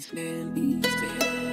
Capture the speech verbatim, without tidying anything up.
Feliz, feliz, feliz.